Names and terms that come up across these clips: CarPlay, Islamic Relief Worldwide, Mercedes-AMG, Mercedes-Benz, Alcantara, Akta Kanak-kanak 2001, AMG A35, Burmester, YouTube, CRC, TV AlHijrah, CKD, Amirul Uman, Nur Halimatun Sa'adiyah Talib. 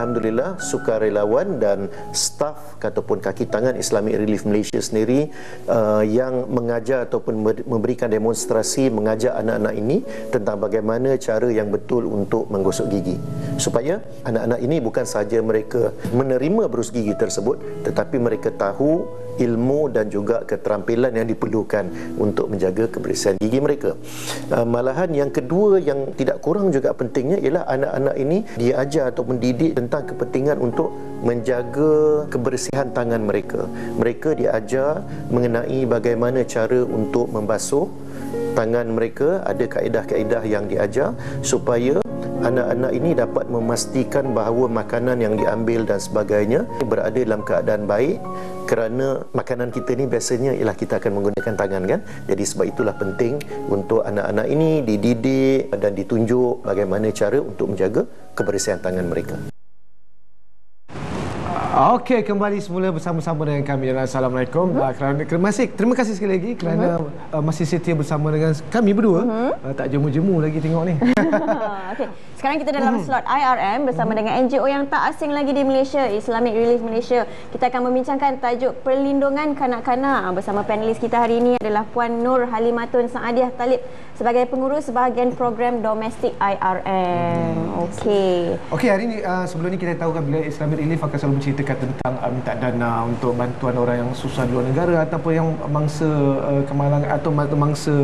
alhamdulillah sukarelawan dan staf ataupun kaki tangan Islamic Relief Malaysia sendiri yang mengajar ataupun memberikan demonstrasi, mengajar anak-anak ini tentang bagaimana cara yang betul untuk menggosok gigi, supaya anak-anak ini bukan sahaja mereka menerima berus gigi tersebut, tetapi mereka tahu ilmu dan juga keterampilan yang diperlukan untuk menjaga kebersihan gigi mereka. Malahan yang kedua yang tidak kurang juga pentingnya ialah anak-anak ini diajar atau mendidik tentang kepentingan untuk menjaga kebersihan tangan mereka. Mereka diajar mengenai bagaimana cara untuk membasuh tangan mereka, ada kaedah-kaedah yang diajar supaya anak-anak ini dapat memastikan bahawa makanan yang diambil dan sebagainya berada dalam keadaan baik, kerana makanan kita ni biasanya ialah kita akan menggunakan tangan, kan. Jadi sebab itulah penting untuk anak-anak ini dididik dan ditunjuk bagaimana cara untuk menjaga kebersihan tangan mereka. Okey, kembali semula bersama-sama dengan kami dalam Assalamualaikum. Terima kasih sekali lagi kerana masih setia bersama dengan kami berdua. Tak jemu-jemu lagi tengok ni. Okey, sekarang kita dalam slot IRM bersama dengan NGO yang tak asing lagi di Malaysia, Islamic Relief Malaysia. Kita akan membincangkan tajuk perlindungan kanak-kanak. Bersama panelis kita hari ini adalah Puan Nur Halimatun Sa'adiyah Talib sebagai pengurus bahagian program domestik IRM. Okey. Okey, hari ini sebelum ni kita tahu kan bila Islamic Relief akan selalu bercerita tentang minta dana untuk bantuan orang yang susah di luar negara ataupun yang mangsa kemalangan atau mangsa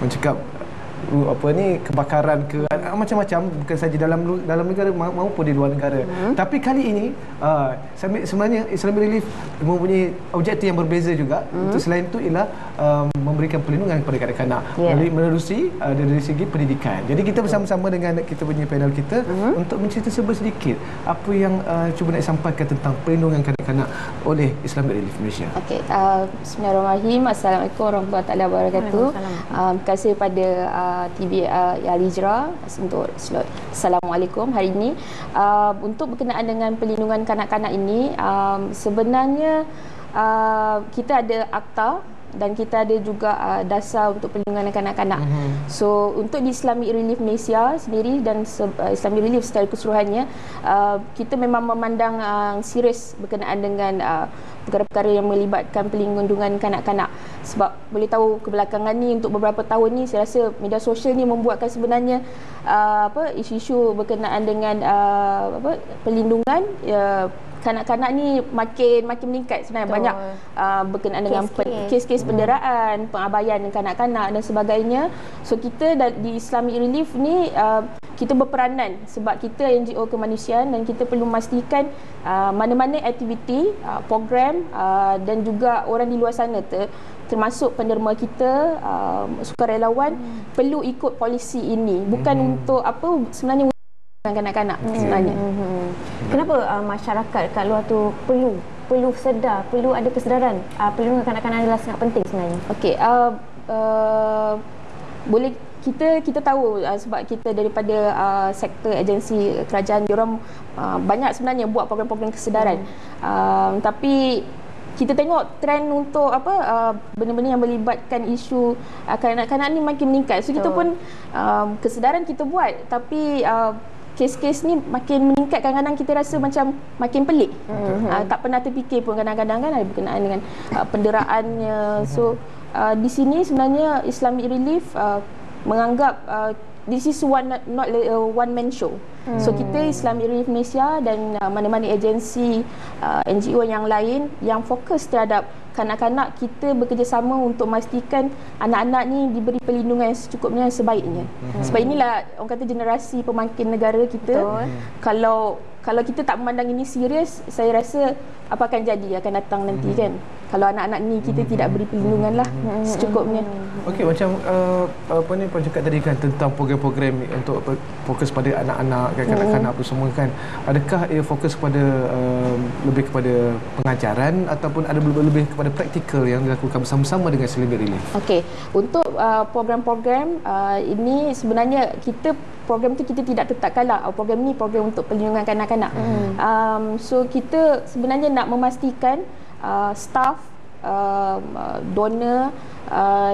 mencakap apa ni, kebakaran ke macam-macam, bukan saja dalam negara maupun di luar negara. Tapi kali ini sebenarnya Islamic Relief mempunyai objektif yang berbeza juga. Untuk selain itu ialah memberikan perlindungan kepada kanak-kanak melalui dari segi pendidikan. Jadi kita bersama-sama dengan kita punya panel kita untuk mencerita sedikit apa yang cuba nak sampaikan tentang perlindungan kanak-kanak oleh Islamic Relief Malaysia. Okey, bismillahirrahmanirrahim. Assalamualaikum warahmatullahi wabarakatuh. Terima kasih kepada TV AlHijrah untuk slot Assalamualaikum hari ini. Untuk berkenaan dengan perlindungan kanak-kanak ini, sebenarnya kita ada akta dan kita ada juga dasar untuk perlindungan kanak-kanak. So untuk di Islamic Relief Malaysia sendiri dan Islamic Relief secara keseluruhannya, kita memang memandang serius berkenaan dengan perkara-perkara yang melibatkan perlindungan kanak-kanak. Sebab boleh tahu kebelakangan ni, untuk beberapa tahun ni, saya rasa media sosial ni membuatkan sebenarnya isu-isu berkenaan dengan perlindungan kanak-kanak ni makin meningkat sebenarnya. Betul. Banyak berkenaan dengan kes-kes penderaan, pengabaian kanak-kanak dan sebagainya. So kita di Islamic Relief ni kita berperanan sebab kita NGO kemanusiaan dan kita perlu memastikan mana-mana aktiviti, program dan juga orang di luar sana termasuk penderma kita, sukarelawan perlu ikut polisi ini, bukan untuk apa sebenarnya kanak-kanak sebenarnya. Kenapa masyarakat kat luar tu perlu sedar, perlu ada kesedaran perlindungan kanak-kanak adalah sangat penting sebenarnya? Okey, boleh kita tahu sebab kita daripada sektor agensi kerajaan, diorang banyak sebenarnya buat program-program kesedaran. Tapi kita tengok trend untuk apa benda-benda yang melibatkan isu kanak-kanak ni makin meningkat. So kita pun kesedaran kita buat, tapi kes-kes ni makin meningkat. Kadang-kadang kita rasa macam makin pelik, tak pernah terfikir pun kadang-kadang kan ada berkenaan dengan penderaannya. So di sini sebenarnya Islamic Relief menganggap this is not a one man show. So kita Islamic Relief Malaysia dan mana-mana agensi NGO yang lain yang fokus terhadap kanak-kanak, kita bekerjasama untuk memastikan anak-anak ni diberi perlindungan yang secukupnya, yang sebaiknya. Sebab inilah orang kata generasi pemakin negara kita. Kalau kita tak memandang ini serius, saya rasa apa akan jadi akan datang nanti, kan. Kalau anak-anak ni kita tidak beri perlindungan lah secukupnya. Okey, macam apa ni Puan cakap tadi kan tentang program-program untuk fokus pada anak-anak, kanak-kanak apa semua kan. Adakah ia fokus kepada lebih kepada pengajaran ataupun ada lebih kepada praktikal yang dilakukan bersama-sama dengan Islamic Relief? Okey, untuk program-program ini sebenarnya kita program tu kita tidak tetapkanlah program ni program untuk perlindungan kanak-kanak. So kita sebenarnya nak memastikan staf donor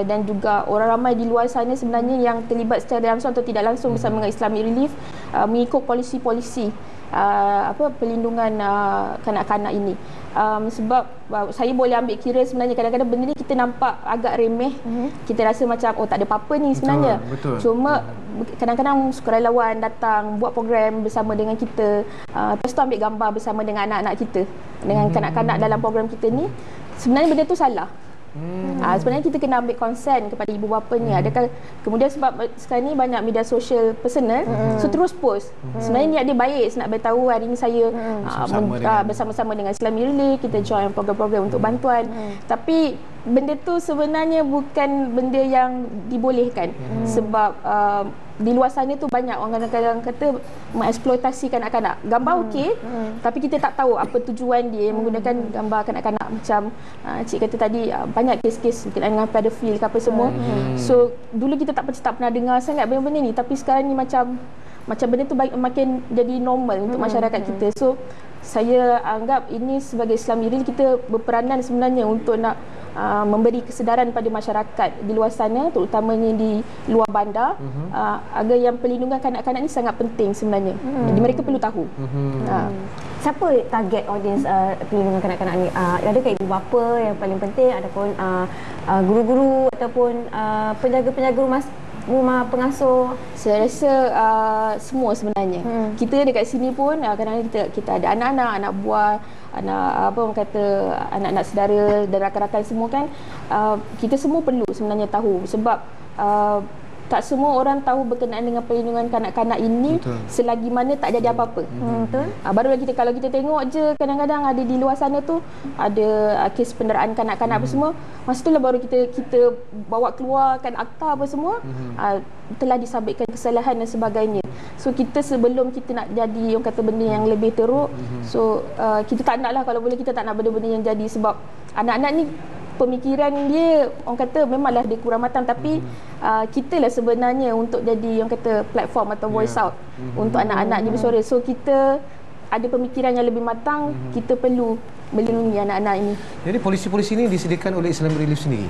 dan juga orang ramai di luar sana sebenarnya yang terlibat secara langsung atau tidak langsung bersama dengan Islamic Relief mengikut polisi-polisi perlindungan kanak-kanak ini. Sebab saya boleh ambil kira sebenarnya kadang-kadang benda ni kita nampak agak remeh, kita rasa macam oh tak ada apa-apa ni sebenarnya. Betul, betul. Cuma kadang-kadang sukarelawan datang buat program bersama dengan kita, terus tu ambil gambar bersama dengan anak-anak kita, dengan kanak-kanak dalam program kita ni. Sebenarnya benda tu salah. Sebenarnya kita kena ambil consent kepada ibu bapa ni. Adakah kemudian sebab sekarang ni banyak media sosial personal, so terus post. Sebenarnya niat dia baik, saya nak beritahu hari ni saya bersama-sama dengan Islamic Relief, kita join program-program untuk bantuan. Tapi benda tu sebenarnya bukan benda yang dibolehkan. Sebab di luar sana tu banyak orang kadang-kadang kata mengeksploitasi kanak-kanak. Gambar okey, tapi kita tak tahu apa tujuan dia menggunakan gambar kanak-kanak. Macam cik kata tadi, banyak kes-kes berkenaan dengan pedofil ke apa semua. So dulu kita tak pernah dengar sangat benda-benda ni, tapi sekarang ni macam benda tu makin jadi normal untuk masyarakat kita. So saya anggap ini sebagai Islamic Relief kita berperanan sebenarnya untuk nak memberi kesedaran pada masyarakat di luar sana, terutamanya di luar bandar, agar yang perlindungan kanak-kanak ini sangat penting sebenarnya. Jadi mereka perlu tahu. Siapa target audience perlindungan kanak-kanak ni? Adakah ibu bapa yang paling penting, ataupun guru-guru, ataupun penjaga-penjaga rumah pengasuh? Saya rasa semua sebenarnya. Kita dekat sini pun kadang-kadang kita ada anak-anak, anak buah, anak-anak saudara dan rakan-rakan semua kan. Kita semua perlu sebenarnya tahu, sebab tak semua orang tahu berkenaan dengan perlindungan kanak-kanak ini. Betul. Selagi mana tak jadi apa-apa. Barulah kita, kalau kita tengok je kadang-kadang ada di luar sana tu ada kes penderaan kanak-kanak apa semua. Masa tu lah baru kita bawa keluarkan akta apa semua, telah disabitkan kesalahan dan sebagainya. So kita sebelum kita nak jadi orang kata benda yang lebih teruk, so kita tak nak lah, kalau boleh kita tak nak benda-benda yang jadi. Sebab anak-anak ni pemikiran dia, orang kata memanglah dia kurang matang, tapi kita lah sebenarnya untuk jadi orang kata platform atau voice out untuk anak-anak ni bersuara. So kita ada pemikiran yang lebih matang, kita perlu melindungi anak-anak ini. Jadi polisi-polisi ini disediakan oleh Islamic Relief sendiri?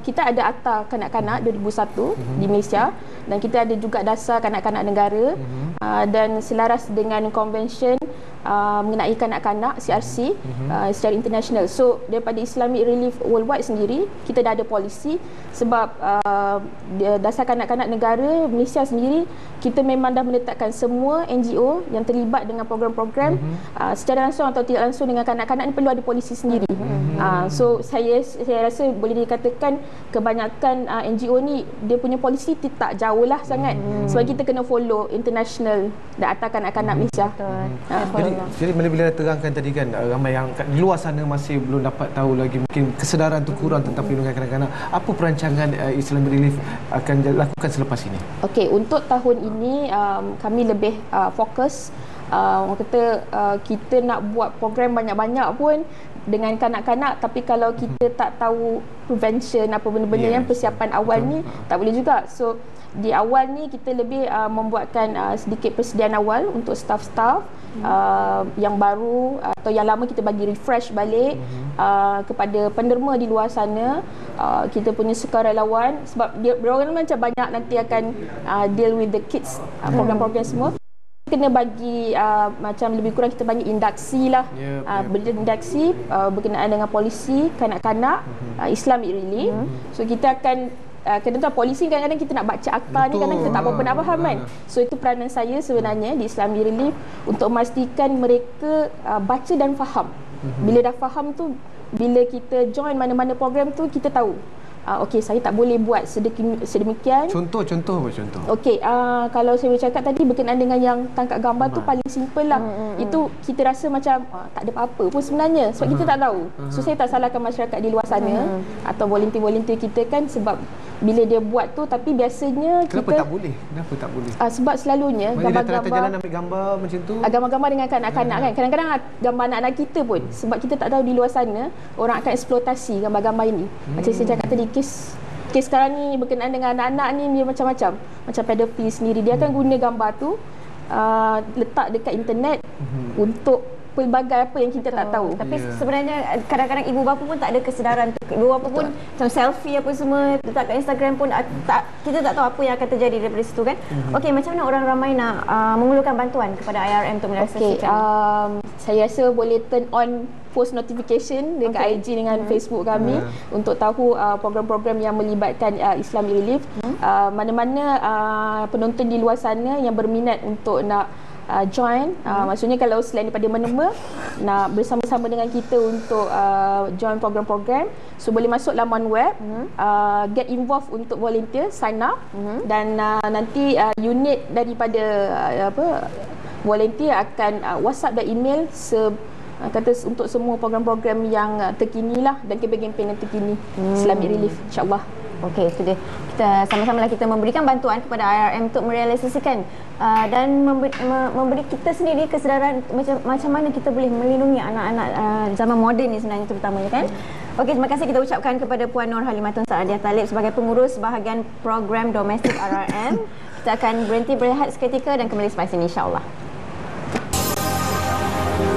Kita ada Akta Kanak-kanak 2001 di Malaysia, dan kita ada juga Dasar Kanak-kanak Negara, dan selaras dengan konvensyen mengenai kanak-kanak CRC secara international. So daripada Islamic Relief Worldwide sendiri, kita dah ada polisi. Sebab Dasar Kanak-kanak Negara Malaysia sendiri, kita memang dah meletakkan semua NGO yang terlibat dengan program-program secara langsung atau tidak langsung dengan kanak-kanak ni perlu ada polisi sendiri. So saya rasa boleh dikatakan kebanyakan NGO ni dia punya polisi tak jauh lah sangat. Sebab kita kena follow international dan atas kanak-kanak Malaysia. Jadi bila terangkan tadi kan, ramai yang kat luar sana masih belum dapat tahu lagi, mungkin kesedaran tu kurang tentang perlindungan kanak-kanak. Apa perancangan Islamic Relief akan lakukan selepas ini? Okey, untuk tahun ini kami lebih fokus. Orang kata kita nak buat program banyak-banyak pun dengan kanak-kanak, tapi kalau kita tak tahu prevention apa benda-benda yang persiapan awal ni, tak boleh juga. So di awal ni kita lebih membuatkan sedikit persediaan awal untuk staff-staff yang baru atau yang lama kita bagi refresh balik kepada penderma di luar sana, kita punya sukarelawan. Sebab dia orang macam banyak nanti akan deal with the kids, program-program semua kena bagi macam lebih kurang kita panggil induksi lah, induksi berkenaan dengan polisi kanak-kanak Islamic Relief. So kita akan kadang-kadang polisi kadang-kadang kita nak baca akta ni, kadang-kadang kita tak apa-apa nak faham kan. So itu peranan saya sebenarnya di Islamic Relief untuk memastikan mereka baca dan faham. Bila dah faham tu, bila kita join mana-mana program tu, kita tahu okey, saya tak boleh buat sedemikian. Contoh. Okey, kalau saya cakap tadi berkenaan dengan yang tangkap gambar tu paling simple lah. Itu kita rasa macam tak ada apa-apa pun sebenarnya, sebab kita tak tahu. So saya tak salahkan masyarakat di luar sana atau volunteer-volunteer kita kan, sebab bila dia buat tu, tapi biasanya Kenapa tak boleh? Sebab selalunya gambar-gambar jalan ambil gambar macam tu, gambar-gambar dengan kanak-kanak kan. Kadang-kadang gambar anak-anak kita pun, sebab kita tak tahu di luar sana orang akan eksploitasi gambar-gambar ini. Macam saya cakap tadi, kes sekarang ni berkenaan dengan anak-anak ni dia macam-macam. Macam pedofil sendiri, dia akan guna gambar tu letak dekat internet untuk pelbagai apa yang kita tak tahu. Tapi sebenarnya kadang-kadang ibu bapa pun tak ada kesedaran tu. Ibu bapa pun macam selfie apa semua letak kat Instagram pun tak, kita tak tahu apa yang akan terjadi daripada situ kan. Okey, macam mana orang ramai nak memerlukan bantuan kepada IRM untuk menyelesaikan? Okey, saya rasa boleh turn on post notification dekat IG dengan Facebook kami untuk tahu program-program yang melibatkan Islamic Relief. Mana-mana penonton di luar sana yang berminat untuk nak join, maksudnya kalau selain daripada menema nak bersama-sama dengan kita untuk join program-program, so boleh masuk laman web, get involved untuk volunteer, sign up, dan nanti unit daripada apa volunteer akan WhatsApp dan email kata untuk semua program-program yang terkinilah dan kempen-kempen yang terkini Islamic Relief, insya-Allah. Okey, itu dia. Kita sama-samalah kita memberikan bantuan kepada IRM untuk merealisasikan dan memberi kita sendiri kesedaran macam mana kita boleh melindungi anak-anak zaman moden ni sebenarnya, terutamanya kan. Okey, terima kasih kita ucapkan kepada Puan Nur Halimatun Sa'adiyah Talib sebagai pengurus bahagian program domestik RRM. Kita akan berhenti berehat seketika dan kembali selepas ini, insya-Allah.